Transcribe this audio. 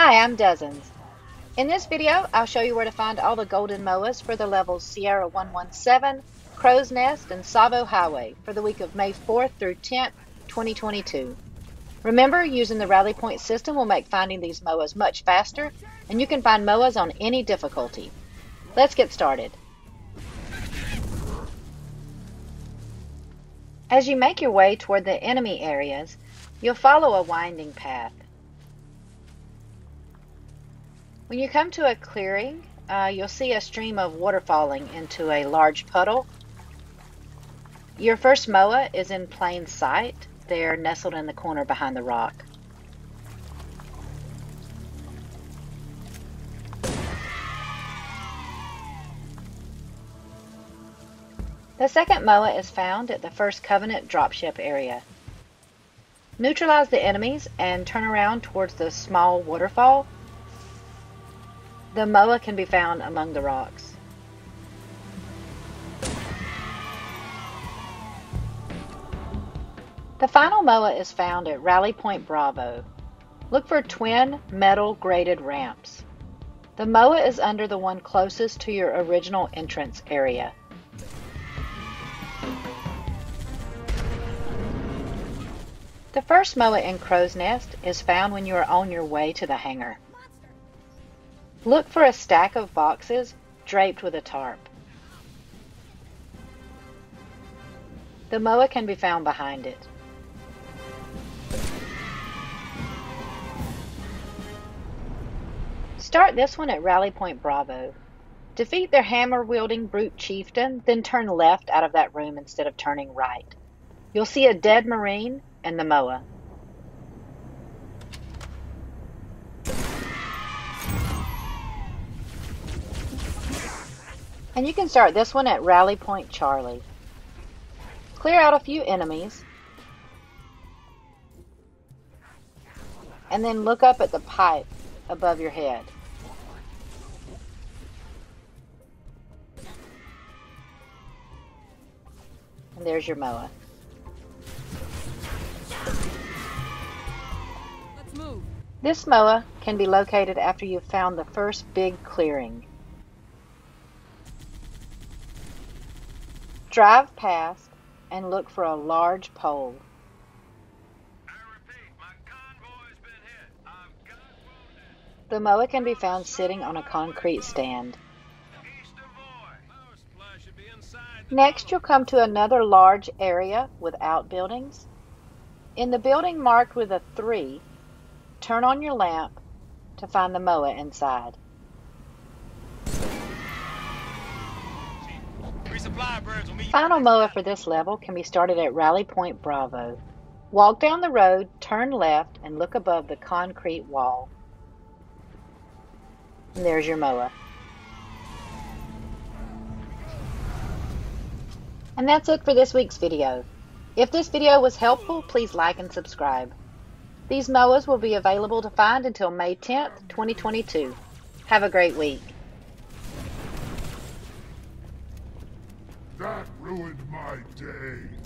Hi, I'm Duzins. In this video, I'll show you where to find all the golden MOAs for the levels Sierra 117, Crow's Nest, and Tsavo Highway for the week of May 4th through 10th, 2022. Remember, using the Rally Point system will make finding these MOAs much faster, and you can find MOAs on any difficulty. Let's get started. As you make your way toward the enemy areas, you'll follow a winding path. When you come to a clearing, you'll see a stream of water falling into a large puddle. Your first MOA is in plain sight. They're nestled in the corner behind the rock. The second MOA is found at the first Covenant dropship area. Neutralize the enemies and turn around towards the small waterfall. The MOA can be found among the rocks. The final MOA is found at Rally Point Bravo. Look for twin metal graded ramps. The MOA is under the one closest to your original entrance area. The first MOA in Crow's Nest is found when you are on your way to the hangar. Look for a stack of boxes draped with a tarp. The MOA can be found behind it. Start this one at Rally Point Bravo. Defeat their hammer-wielding brute chieftain, then turn left out of that room instead of turning right. You'll see a dead Marine and the MOA. And you can start this one at Rally Point Charlie. Clear out a few enemies, and then look up at the pipe above your head. And there's your MOA. Let's move. This MOA can be located after you've found the first big clearing. Drive past and look for a large pole. I repeat, my convoy's been hit. I've got wounded. The MOA can be found sitting on a concrete stand. Next, you'll come to another large area with outbuildings. In the building marked with a 3, turn on your lamp to find the MOA inside. Final MOA for this level can be started at Rally Point Bravo. Walk down the road, turn left, and look above the concrete wall. And there's your MOA. And that's it for this week's video. If this video was helpful, please like and subscribe. These MOAs will be available to find until May 10th, 2022. Have a great week. That ruined my day.